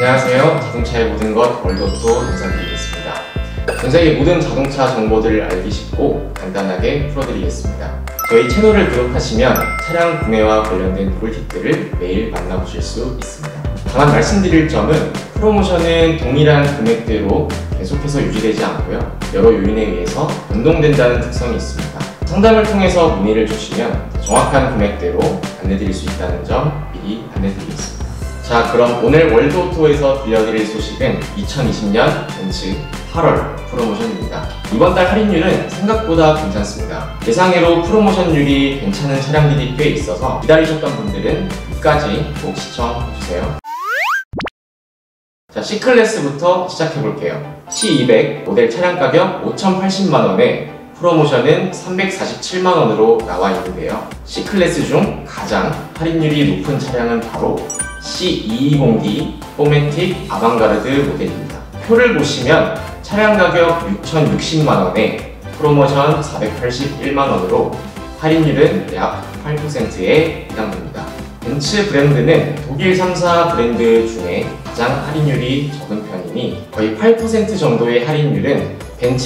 안녕하세요. 자동차의 모든 것 월드오토 인사드리겠습니다. 전 세계 모든 자동차 정보들을 알기 쉽고 간단하게 풀어드리겠습니다. 저희 채널을 구독하시면 차량 구매와 관련된 꿀팁들을 매일 만나보실 수 있습니다. 다만 말씀드릴 점은 프로모션은 동일한 금액대로 계속해서 유지되지 않고요, 여러 요인에 의해서 변동된다는 특성이 있습니다. 상담을 통해서 문의를 주시면 정확한 금액대로 안내드릴 수 있다는 점 미리 안내드리겠습니다. 자, 그럼 오늘 월드오토에서 들려드릴 소식은 2020년 벤츠 8월 프로모션입니다. 이번 달 할인율은 생각보다 괜찮습니다. 예상외로 프로모션율이 괜찮은 차량들이 꽤 있어서 기다리셨던 분들은 끝까지 꼭 시청해주세요. 자, C클래스부터 시작해볼게요. C200 모델 차량 가격 5,080만원에 프로모션은 347만원으로 나와있는데요. C클래스 중 가장 할인율이 높은 차량은 바로 C220D 포매틱 아방가르드 모델입니다. 표를 보시면 차량 가격 6,060만원에 프로모션 481만원으로 할인율은 약 8%에 해당됩니다. 벤츠 브랜드는 독일 3사 브랜드 중에 가장 할인율이 적은 편이니 거의 8% 정도의 할인율은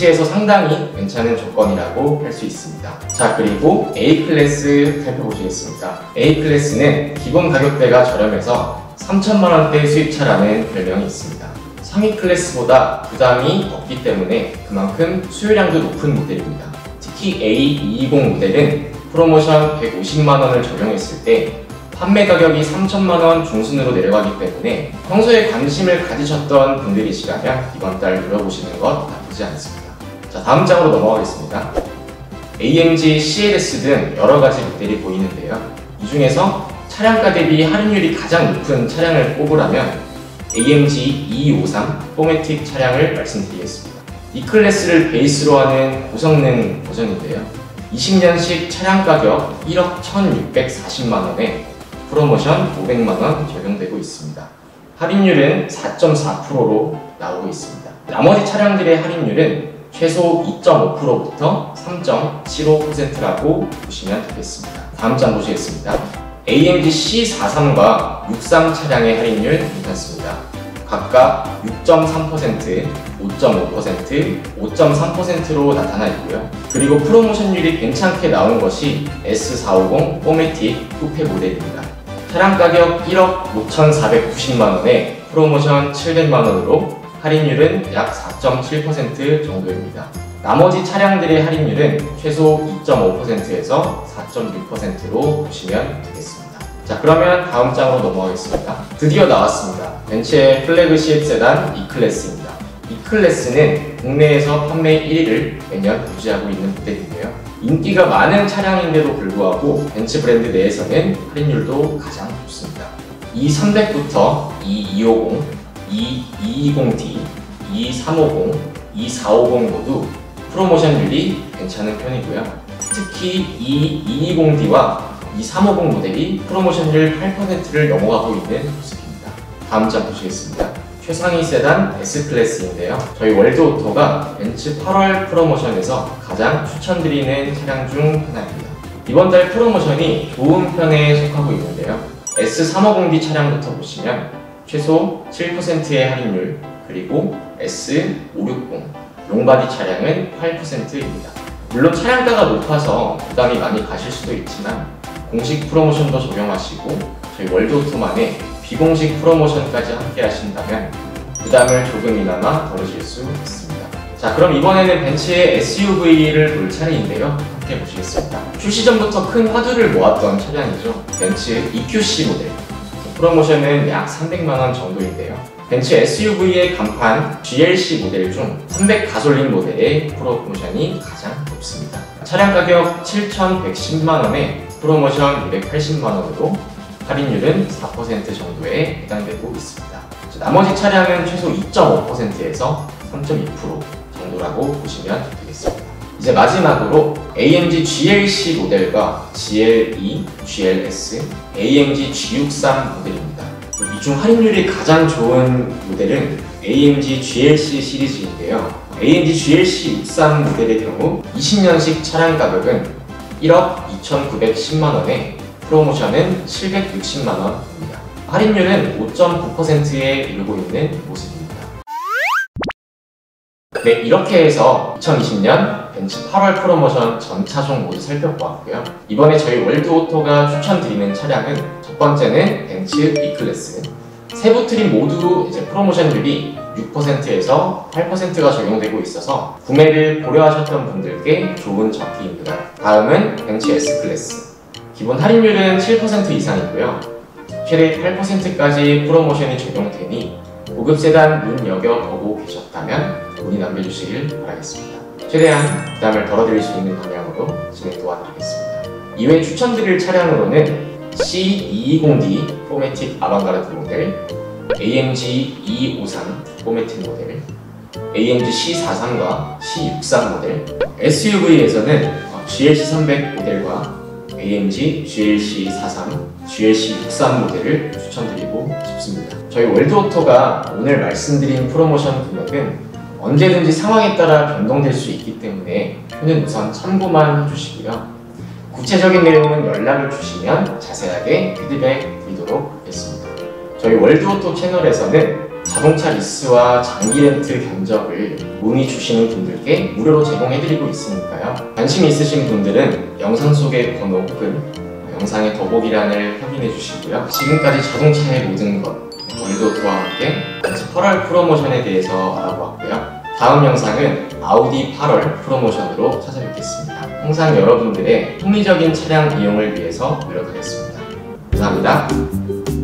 벤츠에서 상당히 괜찮은 조건이라고 할 수 있습니다. 자, 그리고 A클래스 살펴보시겠습니다. A클래스는 기본 가격대가 저렴해서 3,000만원대 수입차라는 별명이 있습니다. 상위 클래스보다 부담이 없기 때문에 그만큼 수요량도 높은 모델입니다. 특히 A220 모델은 프로모션 150만원을 적용했을 때 판매 가격이 3,000만원 중순으로 내려가기 때문에 평소에 관심을 가지셨던 분들이시라면 이번 달 노려보시는 것 나쁘지 않습니다. 자, 다음 장으로 넘어가겠습니다. AMG, CLS 등 여러가지 모델이 보이는데요. 이 중에서 차량가 대비 할인율이 가장 높은 차량을 꼽으라면 AMG E53 포매틱 차량을 말씀드리겠습니다. 이 클래스를 베이스로 하는 고성능 버전인데요. 20년식 차량 가격 1억 1,640만원에 프로모션 500만원 적용되고 있습니다. 할인율은 4.4%로 나오고 있습니다. 나머지 차량들의 할인율은 최소 2.5%부터 3.75%라고 보시면 되겠습니다. 다음 장 보시겠습니다. AMG C43과 63 차량의 할인율 괜찮습니다. 각각 6.3%, 5.5%, 5.3%로 나타나 있고요. 그리고 프로모션율이 괜찮게 나온 것이 S450 포매틱 쿠페 모델입니다. 차량 가격 1억 5,490만원에 프로모션 700만원으로 할인율은 약 4.7% 정도입니다. 나머지 차량들의 할인율은 최소 2.5%에서 4.6%로 보시면 되겠습니다. 자, 그러면 다음 장으로 넘어가겠습니다. 드디어 나왔습니다. 벤츠의 플래그십 세단 E클래스입니다. E클래스는 국내에서 판매 1위를 매년 유지하고 있는 모델인데요. 인기가 많은 차량인데도 불구하고 벤츠 브랜드 내에서는 할인율도 가장 높습니다. E300부터 E250, E220D, E350, E450 모두 프로모션율이 괜찮은 편이고요. 특히 E220D와 E350 모델이 프로모션율 8%를 넘어가고 있는 모습입니다. 다음 장 보시겠습니다. 최상위 세단 S클래스인데요. 저희 월드오토가 벤츠 8월 프로모션에서 가장 추천드리는 차량 중 하나입니다. 이번 달 프로모션이 좋은 편에 속하고 있는데요. S350D 차량부터 보시면 최소 7%의 할인율, 그리고 S560 롱바디 차량은 8%입니다. 물론 차량가가 높아서 부담이 많이 가실 수도 있지만 공식 프로모션도 적용하시고 저희 월드오토만의 비공식 프로모션까지 함께 하신다면 부담을 조금이나마 덜으실 수 있습니다. 자, 그럼 이번에는 벤츠의 SUV를 볼 차례인데요. 함께 보시겠습니다. 출시 전부터 큰 화두를 모았던 차량이죠. 벤츠 EQC 모델. 프로모션은 약 300만원 정도인데요. 벤츠 SUV의 간판 GLC 모델 중 300 가솔린 모델의 프로모션이 가장 높습니다. 차량 가격 7,110만원에 프로모션 280만원으로 할인율은 4% 정도에 해당되고 있습니다. 나머지 차량은 최소 2.5%에서 3.2% 정도라고 보시면 되겠습니다. 이제 마지막으로 AMG GLC 모델과 GLE, GLS, AMG G63 모델입니다. 이 중 할인율이 가장 좋은 모델은 AMG GLC 시리즈인데요. AMG GLC 63 모델의 경우 20년식 차량 가격은 1억 2,910만원에 프로모션은 760만원입니다. 할인율은 5.9%에 이르고 있는 모습입니다. 네, 이렇게 해서 2020년 벤츠 8월 프로모션 전 차종 모두 살펴보았고요. 이번에 저희 월드오토가 추천드리는 차량은 첫 번째는 벤츠 e클래스. 세부 트림 모두 이제 프로모션율이 6%에서 8%가 적용되고 있어서 구매를 고려하셨던 분들께 좋은 적기입니다. 다음은 벤츠 S클래스. 기본 할인율은 7% 이상이고요. 최대 8%까지 프로모션이 적용되니 고급 세단 눈여겨 보고 계셨다면 문의 남겨주시길 바라겠습니다. 최대한 부담을 덜어드릴 수 있는 방향으로 진행 도와드리겠습니다. 이외 추천드릴 차량으로는 C220D 포매틱 아방가르드 모델, AMG E53 포매틱 모델, AMG C43과 C63 모델, SUV에서는 GLC300 모델과 AMG GLC43, GLC63 모델을 추천드리고 싶습니다. 저희 월드오토가 오늘 말씀드린 프로모션 금액은 언제든지 상황에 따라 변동될 수 있기 때문에 표는 우선 참고만 해주시고요. 구체적인 내용은 연락을 주시면 자세하게 피드백 드리도록 하겠습니다. 저희 월드오토 채널에서는 자동차 리스와 장기 렌트 견적을 문의 주시는 분들께 무료로 제공해드리고 있으니까요. 관심 있으신 분들은 영상 속의 번호 혹은 영상의 더보기란을 확인해주시고요. 지금까지 자동차의 모든 것, 월드오토와 함께 벤츠 8월 프로모션에 대해서 알아보았고요. 다음 영상은 아우디 8월 프로모션으로 찾아뵙겠습니다. 항상 여러분들의 합리적인 차량 이용을 위해서 노력하겠습니다. 감사합니다.